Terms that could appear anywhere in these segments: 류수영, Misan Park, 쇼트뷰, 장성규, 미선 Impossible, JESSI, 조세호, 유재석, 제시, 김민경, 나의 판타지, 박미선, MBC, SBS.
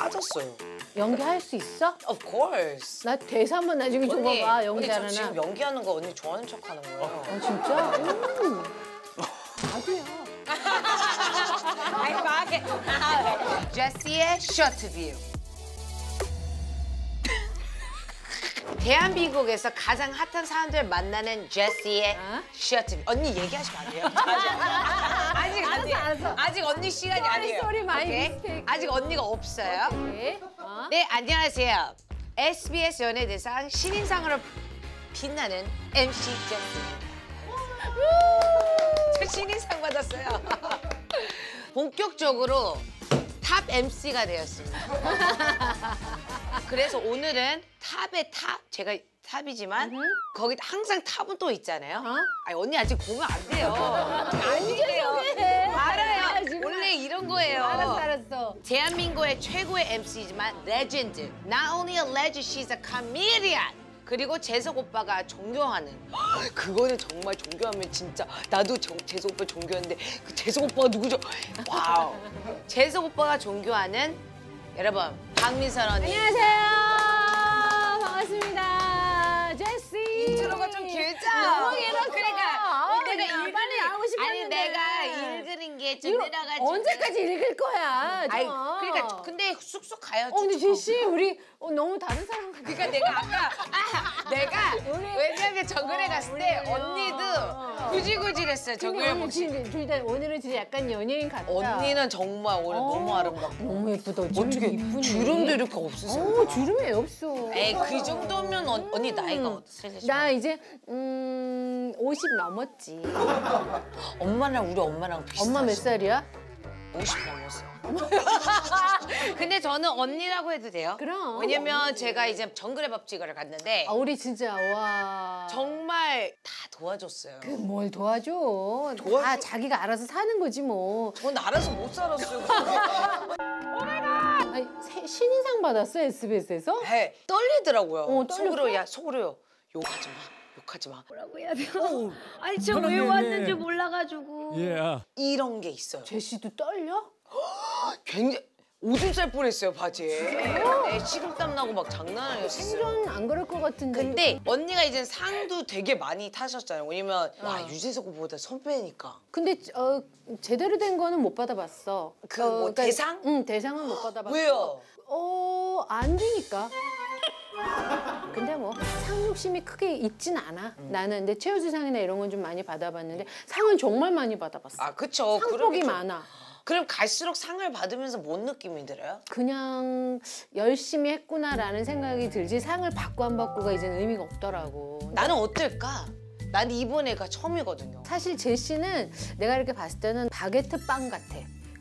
빠졌어요. 연기할 수 있어? Of course. 나 대사 한번 나중에 줘봐봐. 연기 잘하나? 언니 지금 연기하는 거 언니 좋아하는 척하는 거예요. 아, 진짜? 아니야. 아이 막해. 제시의 셔츠뷰. 대한민국에서 가장 핫한 사람들 만나는 제시의 셔츠뷰. 언니 얘기하시면 안 돼요. 아직 언니 시간이 아니에요. 아직 언니가 없어요. 네, 안녕하세요. SBS 연예대상 신인상으로 빛나는 MC 제시입니다. 저 신인상 받았어요. 본격적으로 탑 MC가 되었습니다. 그래서 오늘은 탑의 탑, 제가 탑이지만 거기 항상 탑은 또 있잖아요. 아니, 언니 아직 보면 안 돼요. 알아요. 원래 이런 거예요. 알았어. 대한민국의 최고의 MC이지만 레전드. Not only a legend, she's a comedian. 그리고 재석 오빠가 존경하는 그거는 정말 존경하면 진짜 나도 재석 오빠 존경하는데 그 재석 오빠가 누구죠? 와우. 재석 오빠가 존경하는 여러분 박미선 언니. 안녕하세요. 반갑습니다. 제시. 인트로가 좀 길죠? 너무 길었어. 그러니까 내가 일반에 나오고 싶었는데. 아니 내가 읽은 게 좀 내려가지고. 언제까지 읽을 거야? 아니, 그러니까 근데 쑥쑥 가요. 근데 제시 우리 너무 다른 사람 같아. 그러니까 내가 아까 내가 왜냐면 정글에 갔을 때 언니도 구질구질했어요. 정글 둘 다 오늘은 진짜 약간 연예인 같다. 언니는 정말 오늘 너무 아름답고 너무 예쁘다. 어떻게 예쁘니? 주름도 이렇게 없으세요? 주름이 없어. 에이 그 정도면 언니 나이가 어떠세요? 나 이제 50 넘었지. 엄마랑 우리 엄마랑 비슷하시네. 엄마 몇 살이야? 50 넘었어요. 근데 저는 언니라고 해도 돼요? 그럼. 왜냐면 언니. 제가 이제 정글의 밥집을 갔는데 우리 진짜 와 정말 다 도와줬어요. 그 뭘 도와줘? 다 자기가 알아서 사는 거지 뭐. 전 알아서 못 살았어요. 아니, 신인상 받았어 SBS에서? 네. 떨리더라고요. 속으로 야 속으로요. 욕하지 마. 욕하지 마. 뭐라고 해야 돼요? 아니 저 왜 왔는지 몰라가지고. 이런 게 있어요. 제시도 떨려? 굉장히 오줌 쌀 뻔했어요 바지에. 내 식은땀 나고 막 장난 아니었어요. 생존 안 그럴 것 같은데. 근데 언니가 이제 상도 되게 많이 타셨잖아요. 왜냐면 와 유재석보다 선배니까. 근데 제대로 된 거는 못 받아봤어. 그 뭐 그러니까, 대상? 응 대상은 못 받아봤어. 왜요? 안 주니까. 근데 뭐 상 욕심이 크게 있진 않아. 나는 근데 최우수상이나 이런 건 좀 많이 받아봤는데 상은 정말 많이 받아봤어. 아 그쵸. 상복이 많아. 그럼 갈수록 상을 받으면서 뭔 느낌이 들어요? 그냥 열심히 했구나라는 생각이 들지 상을 받고 안 받고가 이제는 의미가 없더라고. 나는 어떨까? 난 이번 애가 처음이거든요. 사실 제시는 내가 이렇게 봤을 때는 바게트 빵 같아.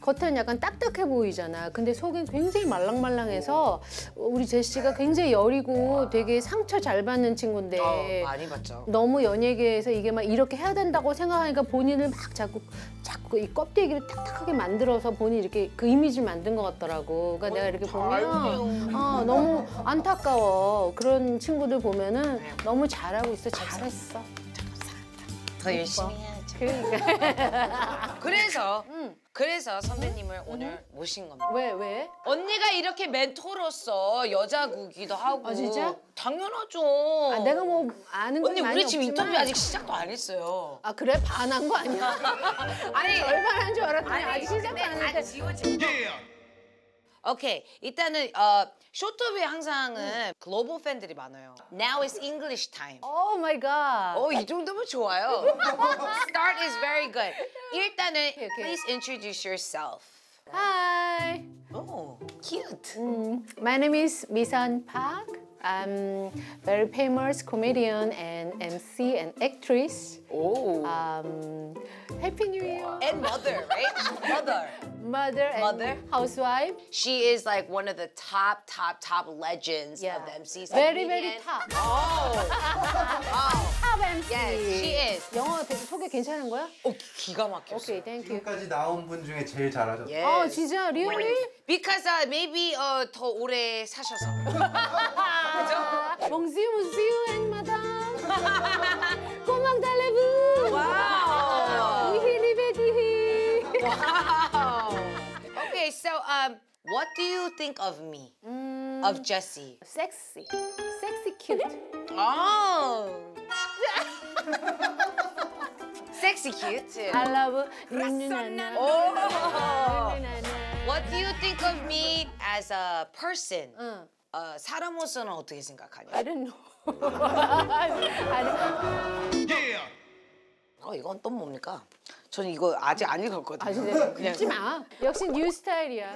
겉은 약간 딱딱해 보이잖아. 근데 속은 굉장히 말랑말랑해서 우리 제시가 굉장히 여리고 되게 상처 잘 받는 친구인데 많이 받죠. 너무 연예계에서 이게 막 이렇게 해야 된다고 생각하니까 본인을 막 자꾸 이 껍데기를 딱딱하게 만들어서 본인 이렇게 그 이미지를 만든 것 같더라고. 그러니까 내가 이렇게 보면 너무 안타까워. 그런 친구들 보면은 너무 잘하고 있어. 잘했어. 더 열심히 해야죠. 그러니까. 그래서 선배님을 오늘 모신 겁니다. 왜? 언니가 이렇게 멘토로서 여자구기도 하고. 아 진짜? 당연하죠. 아 내가 뭐 아는 건 많이 없지만. 언니 우리 지금 인터뷰 아직 시작도 안 했어요. 아 그래? 반한 거 아니야? 아니 얼마나 한 줄 알았더니 아직 시작도 안 했는데. 오케이, 일단은 쇼트뷰에 항상은 글로벌 팬들이 많아요. Now is English time. Oh my god. 이 정도면 좋아요. Start is very good. 일단은 please introduce yourself. Hi. Oh, cute. My name is Misan Park. I'm very famous comedian and MC and actress. Oh. Happy New Year. And mother, right? Mother and housewife. She is like one of the top legends of the MCs. Very top. Top MC. Yes, she is. 영어 소개 괜찮은 거야? 기가 막혔어. Okay, thank you. 지금까지 나온 분 중에 제일 잘하셨어. Yes. 진짜 really? Because maybe 더 오래 사셔서. 그죠? Bonjour, monsieur and madame. Comment allez-vous? 와우. Wow. Okay, so What do you think of me? Of Jessie? Sexy. Sexy cute. Oh. Sexy cute. I love you. Oh. What do you think of me as a person? 사람으로서는 어떻게 생각하냐? I don't know. Yeah. 이건 또 뭡니까? 저는 이거 아직 안 읽었거든요. 그냥 읽지 마. 역시 뉴 스타일이야.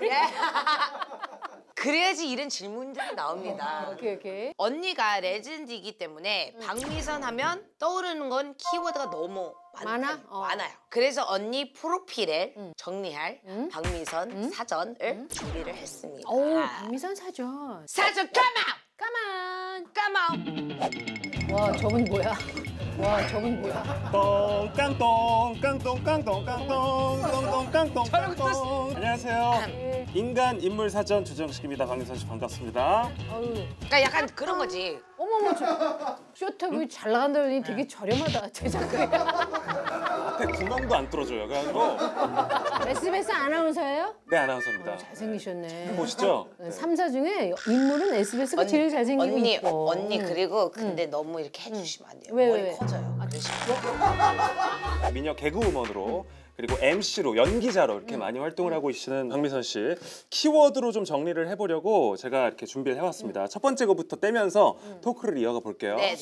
그래야지 이런 질문들이 나옵니다. 오케이, 오케이. 언니가 레전드이기 때문에 박미선 하면 떠오르는 건 키워드가 너무 많아요. 그래서 언니 프로필에 정리할 박미선 사전을 준비를 했습니다. 오, 박미선 사전. 사전 come on. 와, 저분 뭐야? 깡똥깡똥깡똥깡똥깡똥깡똥깡똥. 안녕하세요. 인간 인물 사전 조정식입니다. 박미선 씨 반갑습니다. 그러니까 약간 그런 거지. 어머머, 저 쇼트뷰 잘 나간다 그러니 되게 저렴하다 제작비야. 앞에 9만도 안 떨어져요. 그래가지고. SBS 아나운서예요? 네, 아나운서입니다. 잘생기셨네. 보시죠. 3사 중에 인물은 SBS가 제일 잘생기고 있고. 언니 그리고 근데 너무 이렇게 해주시면 안 돼요. 왜? 커져요. 미녀 개그우먼으로 그리고 MC로 연기자로 이렇게 많이 활동을 하고 계시는 박미선 씨, 키워드로 좀 정리를 해보려고 제가 이렇게 준비를 해왔습니다. 첫 번째 거부터 떼면서 토크를 이어가 볼게요. 네.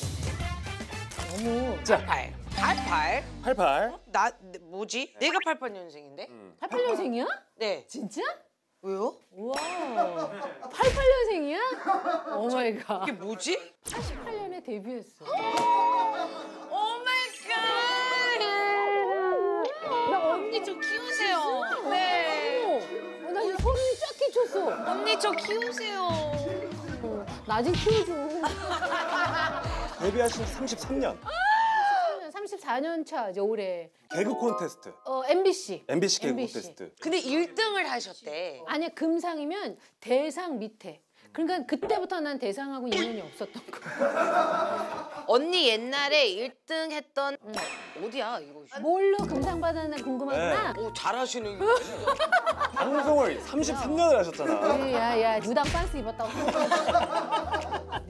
너무. 자, 88. 나 뭐지? 내가 88년생인데? 88년생이야? 네. 진짜? 왜요? 우와. 88년생이야? 오 마이 갓. 이게 뭐지? 88년에 데뷔했어. 언니 저 키우세요. 네. 나 지금 소름이 쫙 끼쳤어. 언니 저 키우세요. 나 지금 키우죠. 데뷔하신 33년. 34년 차 이제 올해. 개그 콘테스트. MBC. MBC 개그 콘테스트. 근데 1등을 하셨대. 아니 금상이면 대상 밑에. 그러니까 그때부터 난 대상하고 인연이 없었던 거야. 언니 옛날에 1등 했던 어디야 이거? 뭘로 금상 받았나 궁금하구나. 네. 오, 잘하시는 거. 방송을 33년을 하셨잖아. 야야 무당 빤스 입었다고.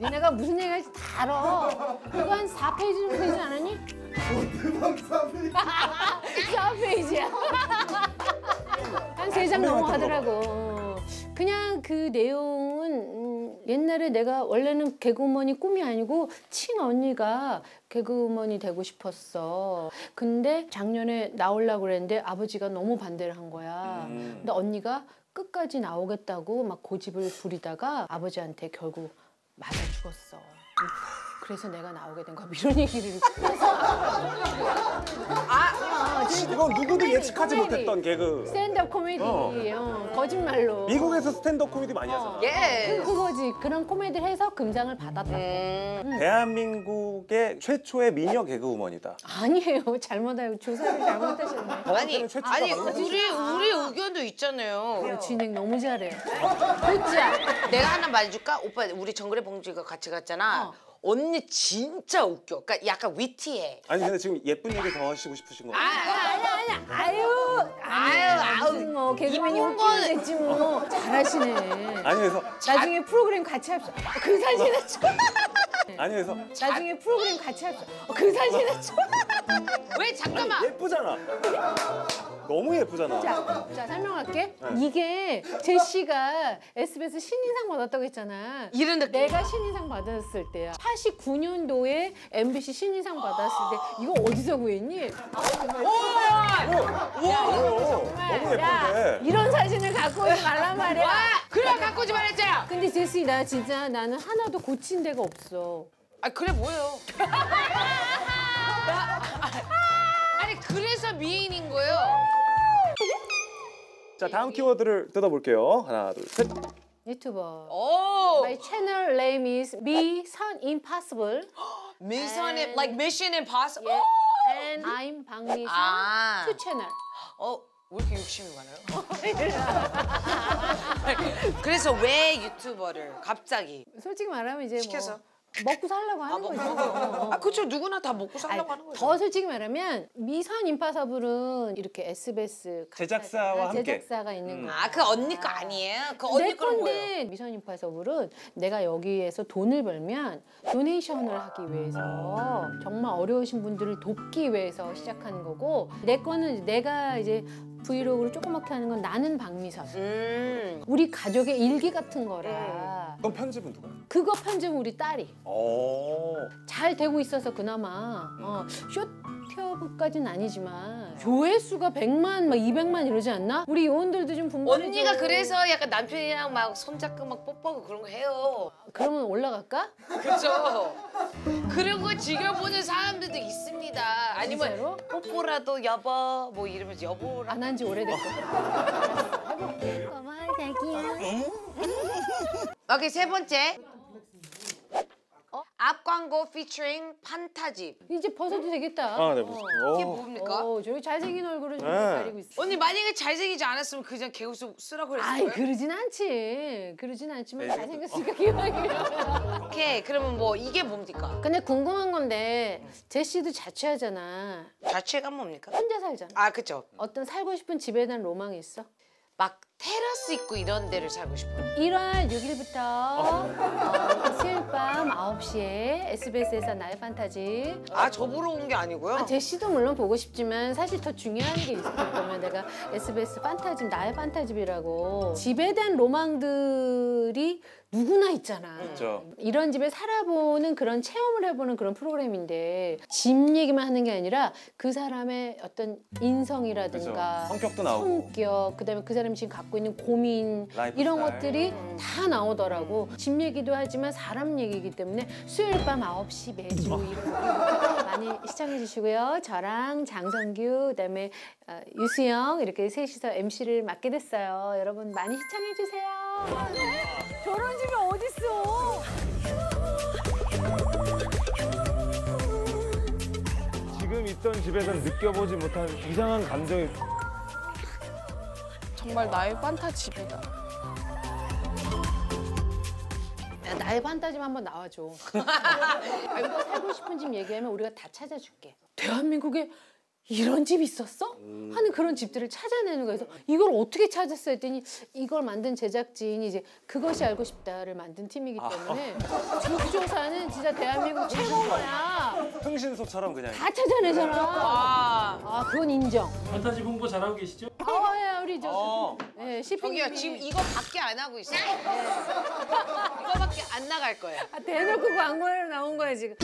니네가 무슨 얘기할지 다 알아. 그거 한 4페이지 정도 되지 않았니? 대박 4페이지. 4페이지야. 한 3장 넘어가더라고. 그냥 그 내용은 옛날에 내가 원래는 개그우먼이 꿈이 아니고 친언니가 개그우먼이 되고 싶었어. 근데 작년에 나오려고 그랬는데 아버지가 너무 반대를 한 거야. 근데 언니가 끝까지 나오겠다고 막 고집을 부리다가 아버지한테 결국 맞아 죽었어. 그래서 내가 나오게 된 거야. 이런 얘기를 해서. 이건 누구도 예측하지 못했던 개그. 스탠드업 코미디. 거짓말로. 미국에서 스탠드업 코미디 많이 하잖아. 예. 그거지. 그런 코미디를 해서 금상을 받았다고. 대한민국의 최초의 미녀 개그우먼이다. 아니에요. 잘못 알고 조사를 잘못하셨네. 아니 우리 의견도 있잖아요. 진행 너무 잘해. 그치야. 내가 하나 말해줄까? 오빠 우리 정글의 봉지가 같이 갔잖아. 언니 진짜 웃겨. 그러니까 약간 위티해. 아니 근데 지금 예쁜 얘기 더 하시고 싶으신 거 같아요. 아유. 뭐 개그맨이 웃기면 됐지 뭐. 잘하시네. 아니 그래서 나중에 프로그램 같이 합시다. 그 사진은 좀. 아니 그래서 나중에 프로그램 같이 합시다. 그 사진은 좀. 왜 잠깐만. 아니, 예쁘잖아. 너무 예쁘잖아. 자 설명할게. 네. 이게 제시가 SBS 신인상 받았다고 했잖아. 이런 느낌. 내가 신인상 받았을 때야. 89년도에 MBC 신인상 받았을 때 이거 어디서 구했니? 정말. 야, 이런 사진을 갖고 오지 말란 말이야. 그래 갖고 오지 말랬잖아. 근데 제시 나 진짜 나는 하나도 고친 데가 없어. 아 그래 뭐예요? 아니 그래서 미인인 거예요. 자 다음 키워드를 뜯어볼게요. 하나 둘 셋. 유튜버. 오. My channel name is 미선 Impossible. 미선의 like Mission Impossible. Yeah. And I'm 박미선. Two channel. 왜 이렇게 욕심이 많아요? 그래서 왜 유튜버를 갑자기? 솔직히 말하면 이제 시켜서. 먹고 살려고 하는 거죠. 아, 그렇죠. 누구나 다 먹고 살려고 하는 거죠. 더 솔직히 말하면 미선 임파서블은 이렇게 SBS 제작사와 함께 제작사가 있는 거예요. 아, 그 언니 거 아니에요? 그 언니 거는 뭐예요? 내 건데 미선 임파서블은 내가 여기에서 돈을 벌면 도네이션을 하기 위해서 정말 어려우신 분들을 돕기 위해서 시작하는 거고, 내 거는 내가 이제 브이로그를 조그맣게 하는 건 나는 박미선. 우리 가족의 일기 같은 거라. 그럼 편집은 누가? 그거 편집은 우리 딸이. 잘 되고 있어서 그나마 쇼티어브까지는 아니지만 조회수가 100만 막 200만 이러지 않나? 우리 요원들도 좀 분발해줘. 언니가 그래서 약간 남편이랑 막 손잡고 막 뽀뽀하고 그런 거 해요. 그러면 올라갈까? 그렇죠. 그런 거 즐겨보는 사람들도 있습니다. 아니면 진짜로? 뽀뽀라도 여보 뭐 이러면서 여보라고. 안 한 지 오래됐어. 고마워 자기야. 오케이, 세 번째. 앞 광고 피처링 판타지. 이제 벗어도 되겠다. 아, 네, 이게 뭡니까? 저기 잘생긴 얼굴을 좀 가리고 있어. 언니 만약에 잘생기지 않았으면 그냥 개우수 쓰라고 그랬어요? 아이, 그러진 않지. 그러진 않지만 잘생겼으니까 기억이야. 오케이, 그러면 뭐 이게 뭡니까? 근데 궁금한 건데 제시도 자취하잖아. 자취가 뭡니까? 혼자 살잖아. 아, 그렇죠. 어떤 살고 싶은 집에 대한 로망이 있어? 막 테라스 있고 이런 데를 살고 싶어요. 1월 6일부터 수요일 밤 9시에 SBS에서 나의 판타지. 아, 저 보러 온 게 아니고요? 아, 제시도 물론 보고 싶지만 사실 더 중요한 게 있을 거면 내가 SBS 판타지, 나의 판타지라고 집에 대한 로망들이 누구나 있잖아. 그렇죠. 이런 집에 살아보는 그런 체험을 해보는 그런 프로그램인데 집 얘기만 하는 게 아니라 그 사람의 어떤 인성이라든가 그렇죠. 성격도 나오고 성격, 그다음에 그 사람이 지금 갖고 있는 고민 이런 스타일. 것들이 다 나오더라고. 집 얘기도 하지만 사람 얘기이기 때문에 수요일 밤 9시 매주 이런 많이 시청해 주시고요. 저랑 장성규, 그다음에 류수영 이렇게 셋이서 MC를 맡게 됐어요. 여러분 많이 시청해 주세요. 저런 집이 어딨어? 지금 있던 집에선 느껴보지 못한 이상한 감정이 정말 나의 판타지입니다. 야, 나의 판타지만 한번 나와줘. 우리가 살고 싶은 집 얘기하면 우리가 다 찾아줄게. 대한민국에 이런 집이 있었어? 하는 그런 집들을 찾아내는 거예요. 그래서 이걸 어떻게 찾았어 했더니 이걸 만든 제작진이 이제 그것이 알고 싶다를 만든 팀이기 때문에 집조사는 진짜 대한민국 최고야. 흥신소처럼 그냥 다 찾아내잖아. 아, 그건 인정. 판타지 홍보 잘하고 계시죠? 아, 예, 우리 저 시핑이야. 지금 이거밖에 안 하고 있어요. 이거밖에 안 나갈 거예요. 아, 대놓고 광고로 나온 거예요 지금.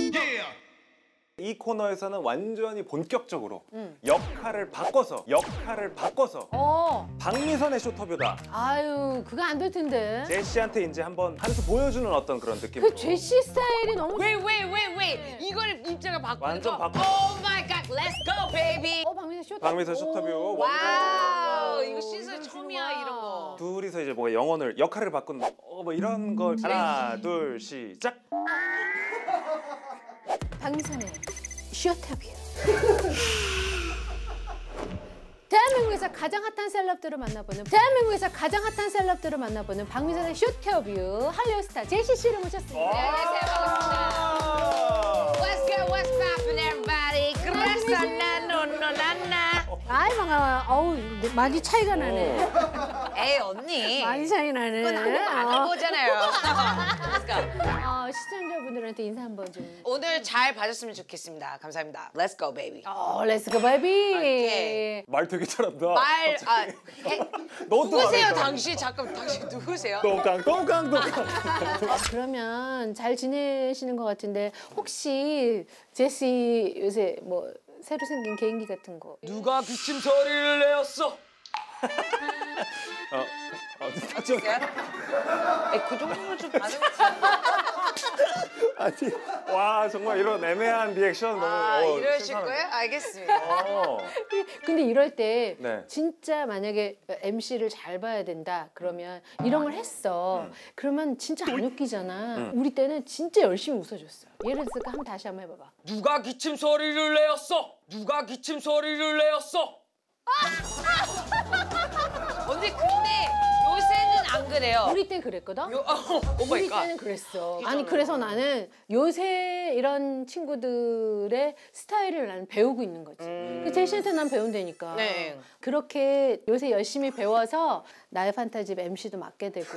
이 코너에서는 완전히 본격적으로 역할을 바꿔서 박미선의 쇼터뷰다. 아유, 그거 안 될 텐데. 제시한테 이제 한번 한수 보여주는 어떤 그런 느낌으로. 그 제시 스타일이 너무. 왜 이걸 입장을 바꾸는 거. 완전 바꿔. 오 마이 갓, let's go baby. 박미선 쇼터뷰. 박미선 쇼터뷰. 와우, 이거 시즌 처음이야 이런 거. 둘이서 이제 뭐 영혼을 역할을 바꾼 뭐 이런 걸. 하나, 둘, 시작. 박미선의 쇼터뷰. 대한민국에서 가장 핫한 셀럽들을 만나보는 박미선의 쇼터뷰. 한류 스타 제시 씨를 모셨습니다. 안녕하세요, 반갑습니다. What's good, what's poppin' everybody? 그래서 나노나나. 아이, 반가워요. 어우, 많이 차이가 나네. 에이, 언니. 많이 차이 나네. 그건 안 해보잖아요. 시청자분들한테 인사 한번 좀. 오늘 잘 봐줬으면 좋겠습니다. 감사합니다. Let's go, baby. Let's go, baby. 오케이. 말 되게 잘한다. 누구세요, 당신? 잠깐, 당신 누구세요? 똥깡. 그러면 잘 지내시는 것 같은데 혹시 제시 요새 뭐 새로 생긴 개인기 같은 거. 누가 기침 소리를 내었어? 그 정도면 좀 반응이. 아니, 와, 정말 이런 애매한 리액션 너무. 이러실 거예요? 알겠습니다. 근데 이럴 때 진짜 만약에 MC를 잘 봐야 된다 그러면 이런 걸 했어. 그러면 진짜 안 웃기잖아. 우리 때는 진짜 열심히 웃어줬어. 예를 들어서 다시 한번 해봐봐. 누가 기침 소리를 내었어? 누가 기침 소리를 내었어? 언니 근데 요새는 안 그래요? 우리 때 그랬거든? 우리 때는 그랬어. 아니 그래서 나는 요새 이런 친구들의 스타일을 나는 배우고 있는 거지. 제시한테 난 배운다니까. 네. 그렇게 요새 열심히 배워서 나의 판타지 MC도 맡게 되고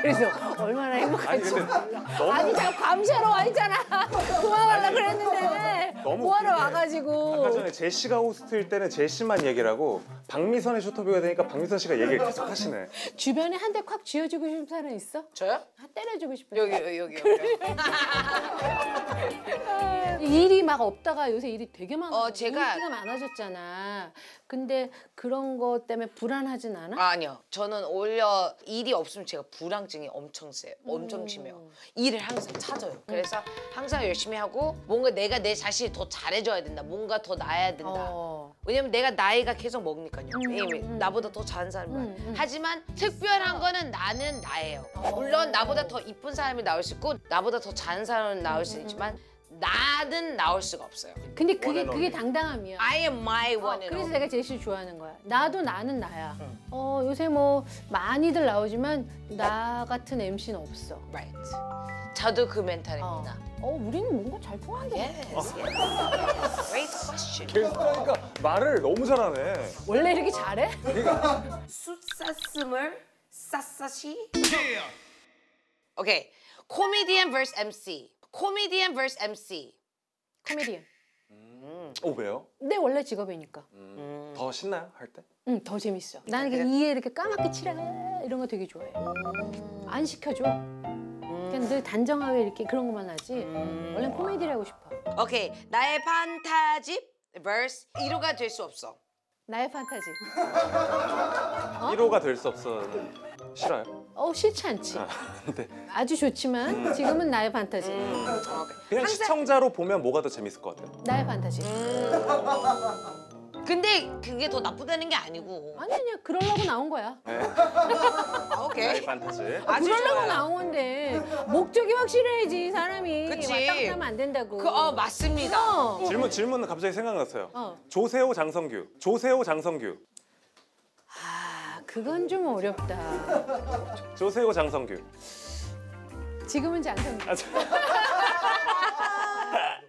그래서 얼마나 행복한지 몰라. 아니 나 감시하러 와 있잖아. 고마워라 그랬는데 뭐하러 와가지고. 아까 전에 제시가 호스트일 때는 제시만 얘기를 하고 박미선의 쇼터뷰가 되니까 박미선 씨가 얘기를 계속 하시네. 주변에 한 대 콱 쥐어주고 싶은 사람 있어? 저요? 때려주고 싶어요. 여기. 일이 막 없다가 요새 일이 되게 많아. 제가 인기가 많아졌잖아. 근데 그런 거 때문에 불안하진 않아? 아니요. 저는 오히려 일이 없으면 제가 불안증이 엄청 세요. 엄청 심해요. 일을 항상 찾아요. 그래서 항상 열심히 하고 뭔가 내가 내 자신이 더 잘해줘야 된다. 뭔가 더 나아야 된다. 왜냐면 내가 나이가 계속 먹으니까요. 나보다 더 잘하는 사람이 많아요. 하지만 특별한 거는 나는 나예요. 물론 나보다 더 이쁜 사람이 나올 수 있고 나보다 더 잘하는 사람은 나올 수 있지만 나는 나올 수가 없어요. 근데 그게 당당함이야. I am my one. 그래서 내가 제시 좋아하는 거야. 나는 나야. 요새 뭐 많이들 나오지만 나 같은 MC는 없어. Right. 저도 그 멘탈입니다. 우리는 뭔가 잘 통하는 거 같아. Great question. 계속 하니까 말을 너무 잘하네. 원래 이렇게 잘해? 그러니까. 숫사슴을 샅샅이. 오케이. 코미디언 vs MC. 코미디언 vs MC. 코미디언. 왜요? 내 원래 직업이니까. 더 신나요? 할 때? 응, 더 재밌어. 나는 그냥 이에 이렇게 까맣게 칠해. 이런 거 되게 좋아해. 안 시켜줘. 그냥 늘 단정하게 이렇게 그런 것만 하지. 원래 코미디를 하고 싶어. 오케이. 나의 판타지 vs 1호가 될 수 없어. 나의 판타지. 1호가 될 수 없어. 싫어요? 싫지 않지. 네. 아주 좋지만 지금은 나의 판타지. 그냥 항상... 시청자로 보면 뭐가 더 재밌을 것 같아요? 나의 판타지. 근데 그게 더 나쁘다는 게 아니고. 아니야. 그러려고 나온 거야. 네. 오케이. 나의 판타지. 그러려고 나온 건데 목적이 확실해야지 사람이. 그치. 왔다 갔다 하면 안 된다고. 맞습니다. 질문은 갑자기 생각났어요. 조세호, 장성규. 조세호, 장성규. 그건 좀 어렵다. 조세호, 장성규. 지금은 장성규.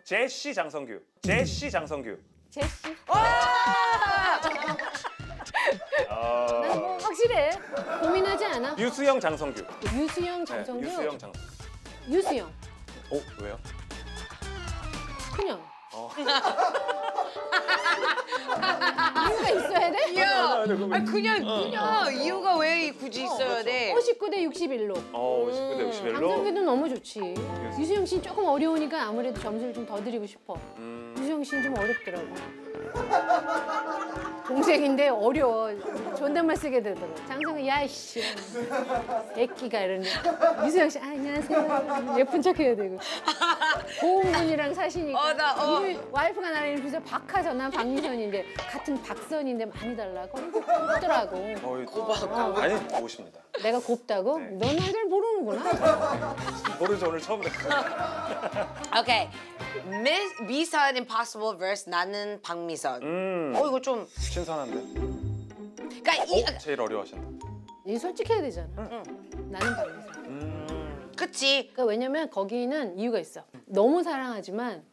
제시, 장성규. 제시, 장성규. 제시. 난 뭐 확실해. 고민하지 않아. 류수영, 장성규. 류수영, 장성규. 네, 류수영, 장성규. 류수영. 왜요? 그냥. 이유가 있어야 돼? 그냥 이유가 왜 굳이 있어야 돼? 59대 61로. 59대 61로. 장성규도 너무 좋지. 유수영 씨는 조금 어려우니까 아무래도 점수를 좀 더 드리고 싶어. 유수영 씨는 좀 어렵더라고. 동생인데 어려워. 존댓말 쓰게 되더라고. 장성규 야이씨. 애끼가 이러는데. 유수영 씨 안녕하세요. 예쁜 척해야 되고. 고은분이랑 사시니까. 와이프가 나랑 이름이 박하선아 박미선인데 같은 박선인데 많이 달라. 곱더라고. 고박. 아니 고십니다. 내가 곱다고? 네. 넌 날 잘 모르는구나. 모르죠. 오늘 처음 했어요. 오케이. 미선 Impossible vs 나는 박미선. 이거 좀 신선한데. 그러니까 제일 어려워하신다. 이 솔직해야 되잖아. 나는 박미선. 그치. 그러니까 왜냐면 거기는 이유가 있어. 너무 사랑하지만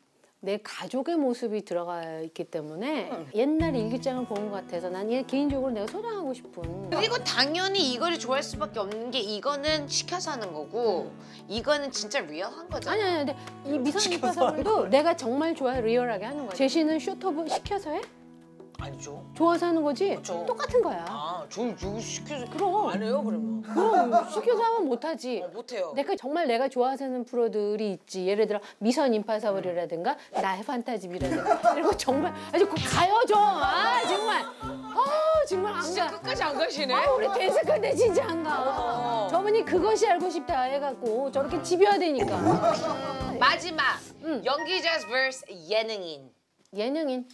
내 가족의 모습이 들어가 있기 때문에 옛날 일기장을 본 것 같아서 난 얘 개인적으로 내가 소장하고 싶은. 그리고 당연히 이거를 좋아할 수밖에 없는 게 이거는 시켜서 하는 거고 이거는 진짜 리얼한 거잖아. 아니 근데 이 미선 임파서블도 내가 정말 좋아해 리얼하게 하는 거야. 제시는 쇼터브 시켜서 해? 아니죠. 좋아서 하는 거지? 그렇죠. 똑같은 거야. 저 시켜서 그럼 안 해요 그러면. 그럼 시켜서 하면 못 하지. 못 해요. 내가 정말 내가 좋아서 하는 프로들이 있지. 예를 들어 미선 임파서블이라든가 나의 판타지비라든가 이런 거 정말 아주 가요 좀. 정말 안 가. 진짜 끝까지 안 가시네. 우리 데스크인데 진짜 안 가. 저분이 그것이 알고 싶다 해갖고 저렇게 집요하다니까. 마지막 연기자 vs 예능인. 예능인.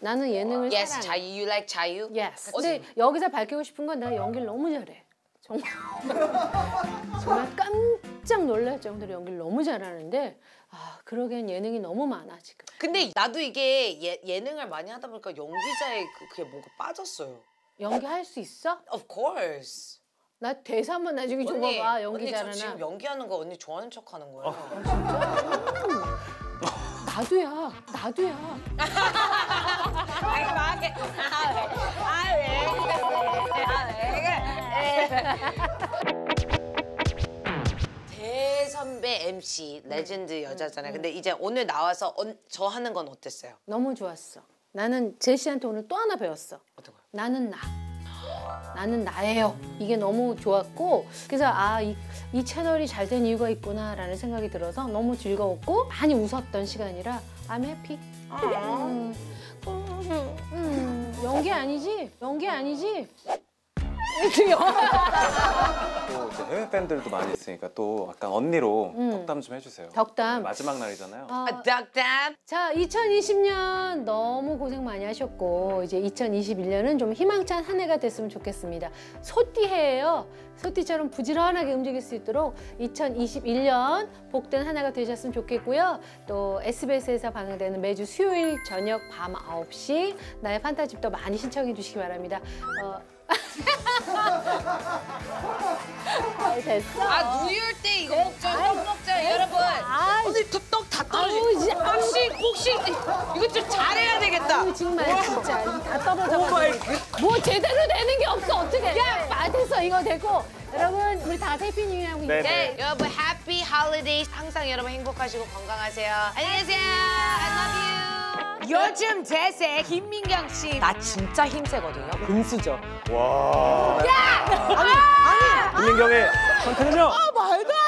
나는 예능을 yes, 사랑해. 자유. You like 자유? Yes. 근데 여기서 밝히고 싶은 건 내가 연기를 너무 잘해. 정말 깜짝 놀랄 정도로 연기를 너무 잘하는데 그러기엔 예능이 너무 많아 지금. 근데 나도 이게 예능을 많이 하다 보니까 연기자의 그게 뭔가 빠졌어요. 연기할 수 있어? Of course. 나 대사 한번 나중에 줘봐봐. 연기 잘하나. 언니 저 지금 연기하는 거 언니 좋아하는 척하는 거예요. 아, 진짜? 나도야. 대선배 MC 레전드 여자잖아요. 근데 이제 오늘 나와서 저 하는 건 어땠어요? 너무 좋았어. 나는 제시한테 오늘 또 하나 배웠어. 어떤 거요? 나는 나. 나는 나예요. 이게 너무 좋았고, 그래서 아, 이 채널이 잘 된 이유가 있구나라는 생각이 들어서 너무 즐거웠고 많이 웃었던 시간이라 I'm happy. 연기 아니지? 또 이제 해외 팬들도 많이 있으니까 또 약간 언니로 덕담 좀 해주세요. 덕담. 마지막 날이잖아요. 덕담. 자, 2020년 너무 고생 많이 하셨고 이제 2021년은 좀 희망찬 한 해가 됐으면 좋겠습니다. 소띠 해예요. 소띠처럼 부지런하게 움직일 수 있도록 2021년 복된 한 해가 되셨으면 좋겠고요. 또 SBS에서 방영되는 매주 수요일 저녁 밤 9시 나의 판타집도 많이 신청해 주시기 바랍니다. 됐어. 아, 누울 때 이거 떡 먹자, 여러분. 오늘 떡 다 떨어지. 혹시 이거 좀 잘해야 되겠다. 아유, 정말 진짜 다 떨어져가지고 뭐 제대로 되는 게 없어. 어떻게? 야, 맞았어. 이거 되고. 여러분, 우리 다 해피뉴이하고 있는데. 네, 여러분 해피 할리데이. 항상 여러분 행복하시고 건강하세요. 안녕히 계세요. I love you. 요즘 제세 김민경 씨. 나 진짜 힘세거든요. 금수저. 와. 야! 아니! 김민경의 선택은요? 아, 말도 안 돼!